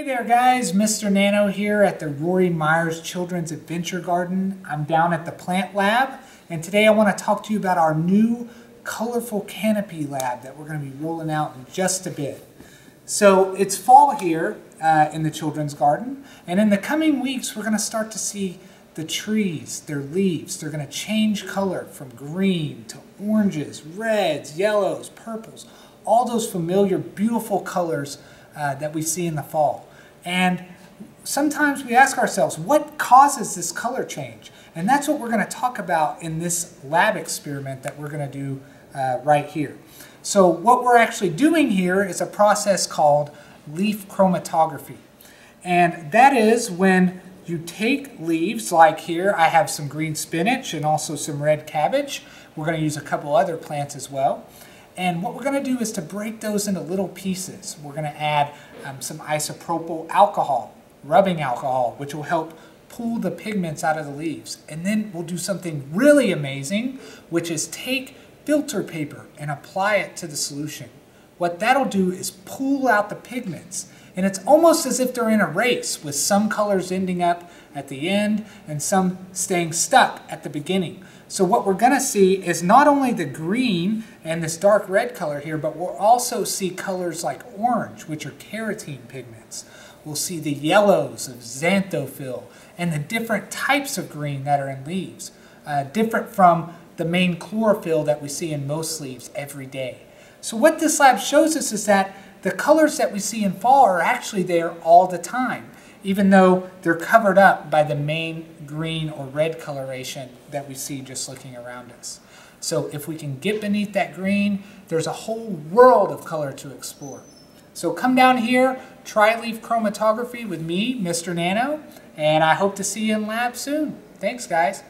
Hey there guys, Mr. Nano here at the Rory Myers Children's Adventure Garden. I'm down at the plant lab, and today I want to talk to you about our new Colorful Canopy Lab that we're going to be rolling out in just a bit. So it's fall here in the children's garden, and in the coming weeks we're going to start to see the trees, their leaves. They're going to change color from green to oranges, reds, yellows, purples, all those familiar beautiful colors that we see in the fall. And sometimes we ask ourselves, what causes this color change? And that's what we're going to talk about in this lab experiment that we're going to do right here. So what we're actually doing here is a process called leaf chromatography. And that is when you take leaves, like here I have some green spinach and also some red cabbage. We're going to use a couple other plants as well. And what we're going to do is to break those into little pieces. We're going to add some isopropyl alcohol, rubbing alcohol, which will help pull the pigments out of the leaves. And then we'll do something really amazing, which is take filter paper and apply it to the solution. What that'll do is pull out the pigments. And it's almost as if they're in a race, with some colors ending up at the end and some staying stuck at the beginning. So what we're going to see is not only the green and this dark red color here, but we'll also see colors like orange, which are carotene pigments. We'll see the yellows of xanthophyll and the different types of green that are in leaves, different from the main chlorophyll that we see in most leaves every day. So what this lab shows us is that the colors that we see in fall are actually there all the time, even though they're covered up by the main green or red coloration that we see just looking around us. So if we can get beneath that green, there's a whole world of color to explore. So come down here, try leaf chromatography with me, Mr. Nano, and I hope to see you in lab soon. Thanks, guys.